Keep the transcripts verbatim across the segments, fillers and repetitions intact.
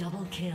Double kill.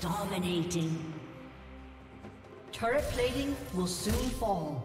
Dominating. Turret plating will soon fall.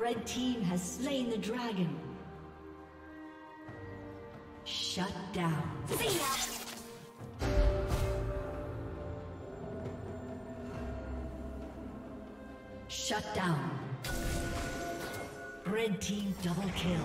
Red team has slain the dragon. Shut down. See ya. Shut down. Red team double kill.